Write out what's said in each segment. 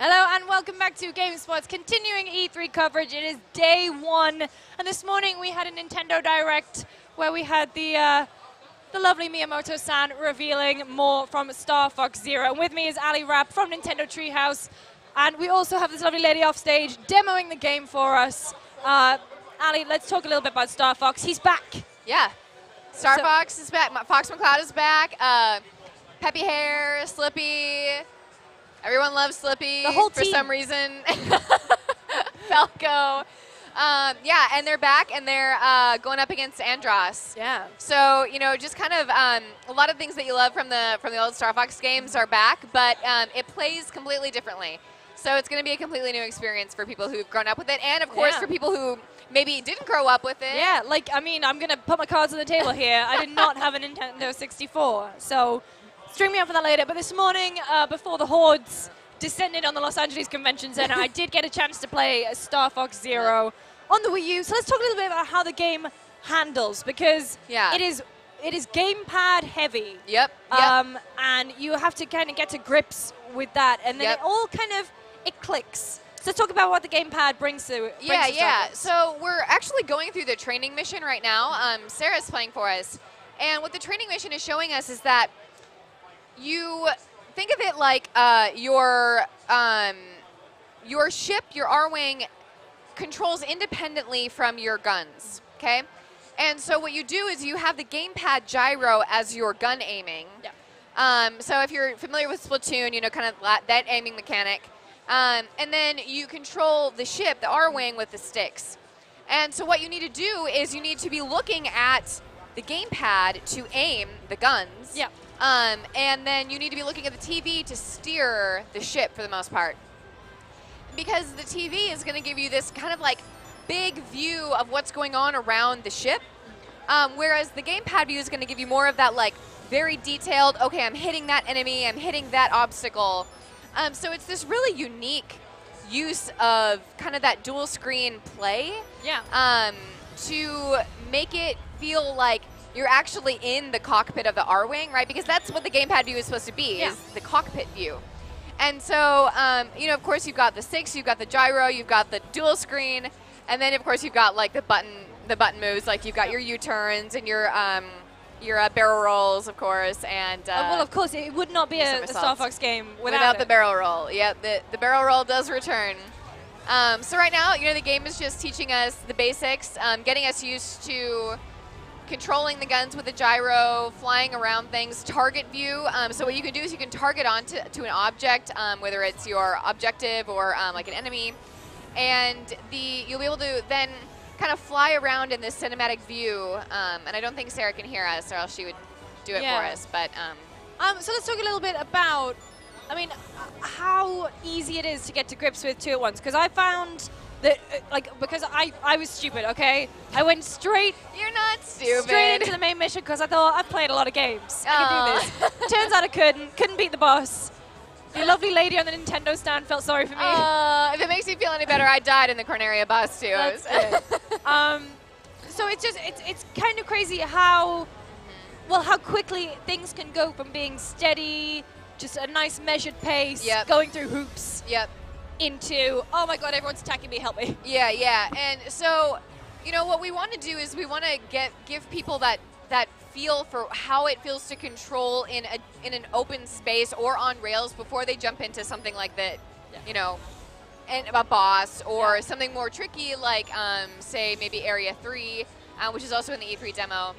Hello and welcome back to GameSpot's continuing E3 coverage. It is day one, and this morning we had a Nintendo Direct where we had the lovely Miyamoto-san revealing more from Star Fox Zero. And with me is Ali Rapp from Nintendo Treehouse, and we also have this lovely lady off stage demoing the game for us. Ali, let's talk a little bit about Star Fox. He's back. Yeah, Star Fox is back. Fox McCloud is back. Peppy hair, Slippy. Everyone loves Slippy for some reason. Falco. Yeah, and they're back, and they're going up against Andross. Yeah. So, you know, just kind of a lot of things that you love from the old Star Fox games are back, but it plays completely differently. So it's going to be a completely new experience for people who've grown up with it, and, of course, for people who maybe didn't grow up with it. Yeah, like, I mean, I'm going to put my cards on the table here. I did not have a Nintendo 64, so... String me up for that later, but this morning, before the hordes descended on the Los Angeles Convention Center, I did get a chance to play Star Fox Zero on the Wii U. So let's talk a little bit about how the game handles, because it is gamepad heavy. Yep. And you have to kind of get to grips with that, and then it all kind of clicks. So talk about what the gamepad brings to it. So we're actually going through the training mission right now. Sarah's playing for us, and what the training mission is showing us is that. You think of it like your ship, your Arwing, controls independently from your guns, okay? And so what you do is you have the gamepad gyro as your gun aiming. Yeah. So if you're familiar with Splatoon, you know, kind of that aiming mechanic. And then you control the ship, the Arwing, with the sticks. And so what you need to do is you need to be looking at the gamepad to aim the guns. Yeah. And then you need to be looking at the TV to steer the ship for the most part. Because the TV is going to give you this kind of like big view of what's going on around the ship. Whereas the gamepad view is going to give you more of that like very detailed, okay, I'm hitting that enemy, I'm hitting that obstacle. So it's this really unique use of kind of that dual screen play. Yeah. To make it feel like you're actually in the cockpit of the Arwing, right? Because that's what the gamepad view is supposed to be, is the cockpit view. And so, you know, of course, you've got the six, you've got the gyro, you've got the dual screen, and then, of course, you've got, like, the button moves. Like, you've got your U-turns and your barrel rolls, of course, and... well, of course, it would not be a Star Fox game without the barrel roll. Yeah, the barrel roll does return. So right now, you know, the game is just teaching us the basics, getting us used to... controlling the guns with a gyro, flying around things, target view. So what you can do is you can target onto an object, whether it's your objective or like an enemy, and you'll be able to then kind of fly around in this cinematic view. And I don't think Sarah can hear us, or else she would do it for us. But so let's talk a little bit about, I mean, how easy it is to get to grips with two at once, because I found. Because I was stupid, okay? I went straight... You're not stupid. Straight into the main mission because I thought, I've played a lot of games. I can do this. Turns out I couldn't. Couldn't beat the boss. The lovely lady on the Nintendo stand felt sorry for me. If it makes you feel any better, I died in the Corneria boss, too. That's good. So it's just, it's kind of crazy how, well, how quickly things can go from being steady, just a nice measured pace, going through hoops. Into, oh my God, everyone's attacking me, help me. Yeah, and so, you know, what we want to do is we want to give people that feel for how it feels to control in an open space or on rails before they jump into something like that, you know, a boss or something more tricky like, say, maybe Area 3, which is also in the E3 demo.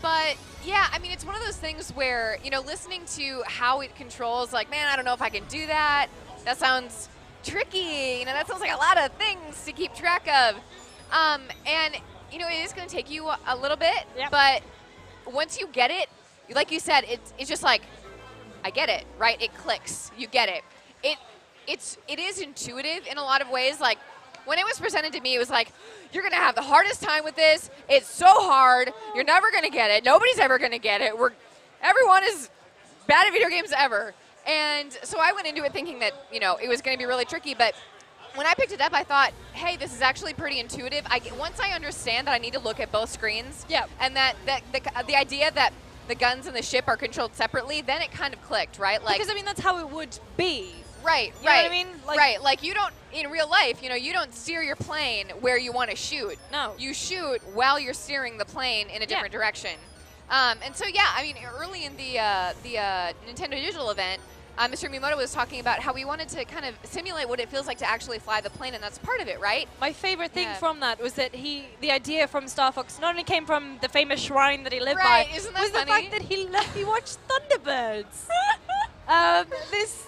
But, yeah, I mean, it's one of those things where, you know, listening to how it controls, like, man, I don't know if I can do that. That sounds tricky. You know, that sounds like a lot of things to keep track of. And, you know, it is going to take you a little bit. But once you get it, like you said, it's just like, I get it, right? It clicks. You get it. It is intuitive in a lot of ways. Like, when it was presented to me, it was like, you're going to have the hardest time with this. It's so hard. You're never going to get it. Nobody's ever going to get it. Everyone is bad at video games ever. And so I went into it thinking that, you know, it was going to be really tricky. But when I picked it up, I thought, hey, this is actually pretty intuitive. Once I understand that I need to look at both screens and that the idea that the guns and the ship are controlled separately, then it kind of clicked, right? Like, because, I mean, that's how it would be. Right, you know what I mean? Like, like you don't, in real life, you know, you don't steer your plane where you want to shoot. No. You shoot while you're steering the plane in a different direction. And so, yeah, I mean, early in the Nintendo Digital event, Mr. Miyamoto was talking about how we wanted to kind of simulate what it feels like to actually fly the plane, and that's part of it, right? My favorite thing from that was that the idea from Star Fox not only came from the famous shrine that he lived by, isn't that funny? The fact that he loved, he watched Thunderbirds. This,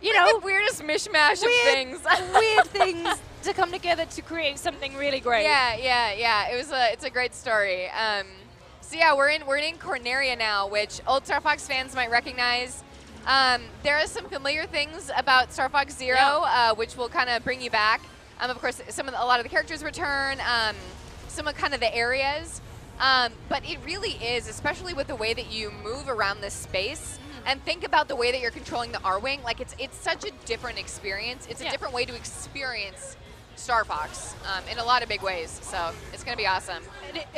you know, the weirdest mishmash of things, weird things to come together to create something really great. Yeah, yeah, yeah. It was a, it's a great story. So yeah, we're in Corneria now, which old Star Fox fans might recognize. There are some familiar things about Star Fox Zero, which will kind of bring you back. Of course, a lot of the characters return, some of kind of the areas. But it really is, especially with the way that you move around this space and think about the way that you're controlling the Arwing. Like, it's such a different experience. It's a different way to experience Star Fox in a lot of big ways. So it's going to be awesome.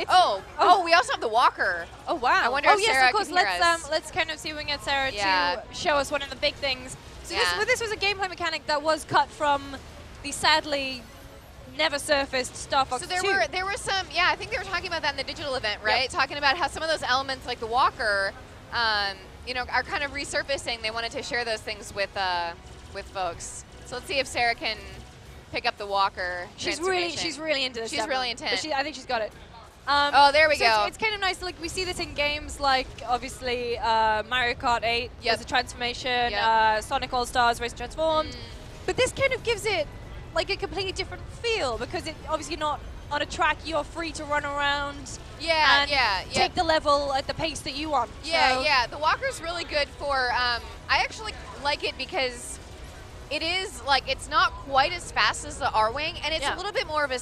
Oh, we also have the walker. Oh, wow. I wonder if Sarah can hear us. Let's kind of see if we can get Sarah to show us one of the big things. So this was a gameplay mechanic that was cut from the sadly never surfaced Star Fox 2. So there were some, I think they were talking about that in the digital event, right? Yep. Talking about how some of those elements like the walker, you know, are kind of resurfacing. They wanted to share those things with folks. So let's see if Sarah can pick up the walker. She's really into this. She's really intense. But I think she's got it. Oh, there we go. It's kind of nice. Like we see this in games like obviously Mario Kart 8 as a transformation, Sonic All Stars Race Transformed. But this kind of gives it like a completely different feel because it obviously not on a track. You're free to run around. Yeah, and take the level at the pace that you want. Yeah, so The walker's really good for. I actually like it because it is, like, it's not quite as fast as the Arwing, and it's a little bit more of a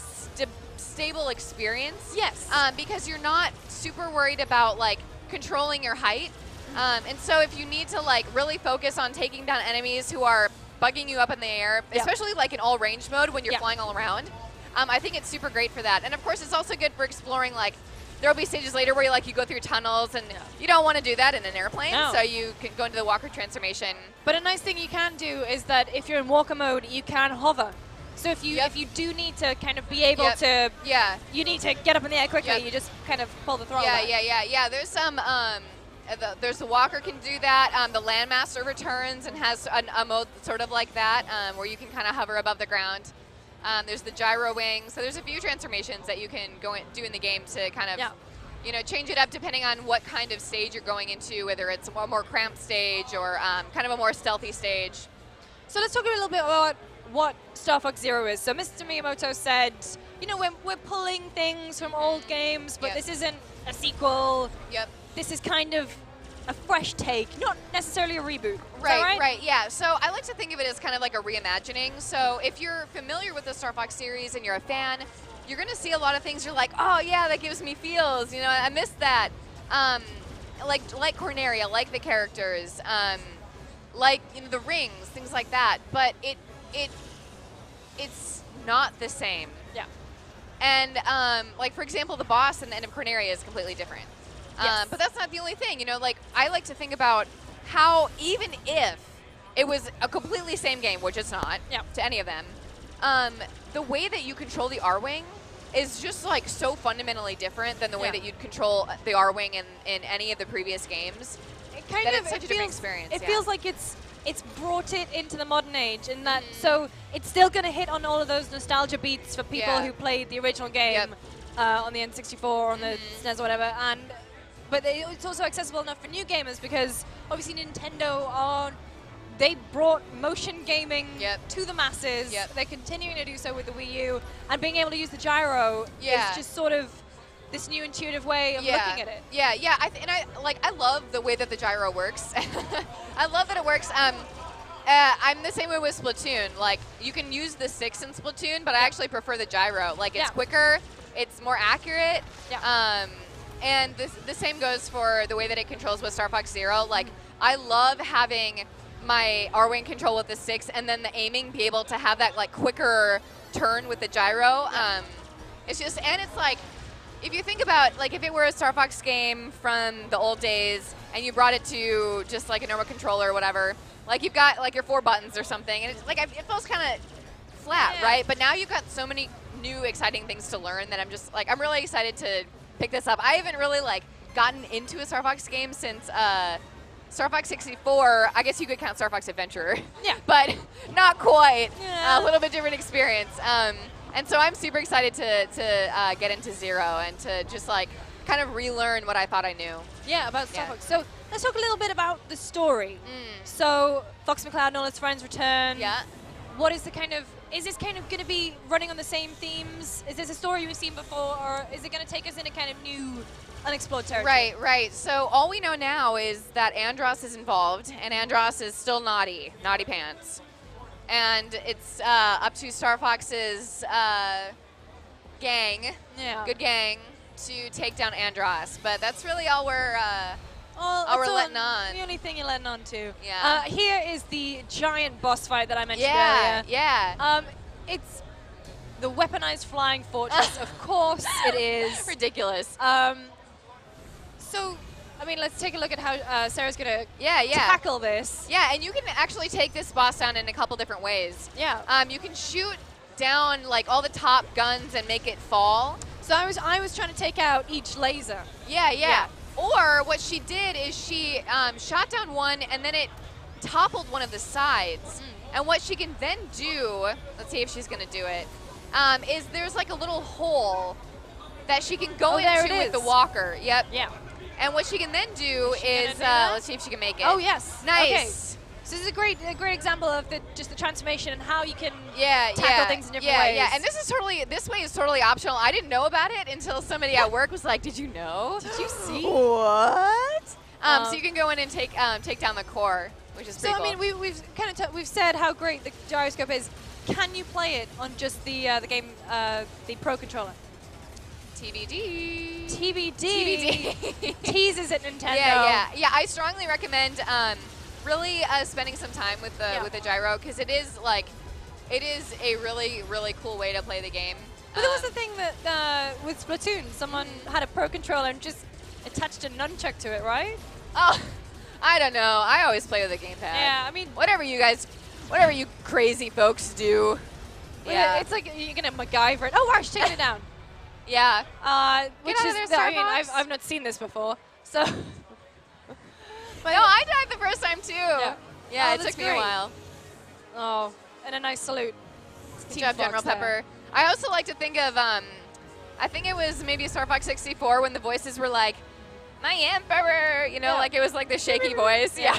stable experience. Yes. Because you're not super worried about, like, controlling your height. And so if you need to, like, really focus on taking down enemies who are bugging you up in the air, especially, like, in all range mode when you're flying all around, I think it's super great for that. And, of course, it's also good for exploring, like, there'll be stages later where, like, you go through tunnels, and you don't want to do that in an airplane, so you can go into the walker transformation. But a nice thing you can do is that if you're in walker mode, you can hover. So if you if you do need to kind of be able to, you need to get up in the air quickly, you just kind of pull the throttle back. Yeah. There's some, there's the walker can do that. The Landmaster returns and has a mode sort of like that, where you can kind of hover above the ground. There's the gyro wing. So there's a few transformations that you can go and do in the game to kind of, you know, change it up depending on what kind of stage you're going into, whether it's a more cramped stage or kind of a more stealthy stage. So let's talk a little bit about what Star Fox Zero is. So Mr. Miyamoto said, you know, we're pulling things from old games, but this isn't a sequel. This is kind of a fresh take, not necessarily a reboot. Right, yeah. So I like to think of it as kind of like a reimagining. So if you're familiar with the Star Fox series and you're a fan, you're going to see a lot of things you're like, oh yeah, that gives me feels, you know, I missed that. Like Corneria, like the characters, like, you know, the rings, things like that. But it's not the same. Yeah. And like, for example, the boss in the end of Corneria is completely different. Yes. But that's not the only thing, you know, like, I like to think about how even if it was a completely same game, which it's not to any of them, the way that you control the R-Wing is just, like, so fundamentally different than the way that you'd control the R-Wing in any of the previous games. It kind of, it's such a different experience. It feels like it's brought it into the modern age in that, so it's still going to hit on all of those nostalgia beats for people who played the original game on the N64, on the SNES or whatever, and but it's also accessible enough for new gamers because obviously Nintendo they brought motion gaming to the masses. They're continuing to do so with the Wii U, and being able to use the gyro is just sort of this new intuitive way of looking at it. I love the way that the gyro works. I love that it works. I'm the same way with Splatoon. Like, you can use the sticks in Splatoon, but I actually prefer the gyro. Like, it's quicker, it's more accurate. And the same goes for the way that it controls with Star Fox Zero. Like, I love having my R-Wing control with the sticks and then the aiming be able to have that, like, quicker turn with the gyro. It's just, and it's like, if you think about, like, if it were a Star Fox game from the old days, and you brought it to just like a normal controller or whatever, like you've got like your 4 buttons or something, and it's like it feels kind of flat, right? But now you've got so many new exciting things to learn that I'm just like, I'm really excited to pick this up. I haven't really like gotten into a Star Fox game since Star Fox 64. I guess you could count Star Fox Adventure. Yeah. But not quite. Yeah. A little bit different experience. And so I'm super excited to get into Zero and to just like kind of relearn what I thought I knew. Yeah, about Star Fox. So let's talk a little bit about the story. So Fox McCloud and all his friends return. Yeah. What is the kind of, is this kind of going to be running on the same themes? Is this a story we've seen before, or is it going to take us in a kind of new, unexplored territory? Right, right. So all we know now is that Andross is involved, and Andross is still naughty, naughty pants. And it's up to Star Fox's gang, good gang, to take down Andross. But that's really all we're letting on. The only thing you're letting on to. Yeah. Here is the giant boss fight that I mentioned earlier. Yeah, yeah. It's the weaponized flying fortress. Of course it is. Ridiculous. So, I mean, let's take a look at how Sarah's going to tackle this. Yeah, and you can actually take this boss down in a couple different ways. Yeah. You can shoot down like all the top guns and make it fall. So I was trying to take out each laser. Yeah, yeah. Or what she did is she shot down one and then it toppled one of the sides. And what she can then do, let's see if she's going to do it, is there's like a little hole that she can go into with the walker. Yep. Yeah. And what she can then do is, let's see if she can make it. Oh, yes. Nice. Okay. So this is a great example of just the transformation and how you can tackle things in different ways. Yeah, and this way is totally optional. I didn't know about it until somebody at work was like, did you know? Did you see? What? So you can go in and take down the core, which is pretty cool. I mean, we've said how great the gyroscope is. Can you play it on just the game, the Pro Controller? TBD. TBD. TBD. Teases at Nintendo. Yeah, yeah, yeah. I strongly recommend really spending some time with the gyro, because it is a really, really cool way to play the game. But there was the thing that with Splatoon, someone had a Pro Controller and just attached a nunchuck to it, right? Oh, I don't know. I always play with a gamepad. Yeah, I mean, whatever you crazy folks do. Yeah, it's like you're gonna MacGyver it. Oh, gosh, take it down. Yeah, which is, I mean, I've not seen this before, so. But no, I died the first time too. Yeah, yeah, it took me a while. Oh, and a nice salute. Good job, General Pepper. I also like to think of, I think it was maybe Star Fox 64 when the voices were like, "My Emperor," you know, like it was like the shaky voice. Yeah.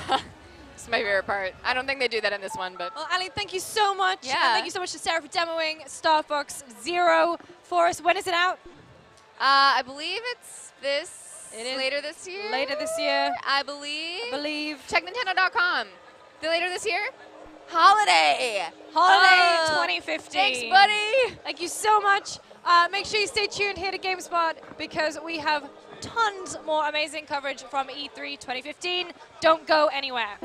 It's my favorite part. I don't think they do that in this one, but. Well, Ali, thank you so much. Yeah. And thank you so much to Sarah for demoing Star Fox Zero for us. When is it out? I believe it is later this year. Later this year. I believe. Check Nintendo.com. Later this year? Holiday 2015. Thanks, buddy. Thank you so much. Make sure you stay tuned here to GameSpot, because we have tons more amazing coverage from E3 2015. Don't go anywhere.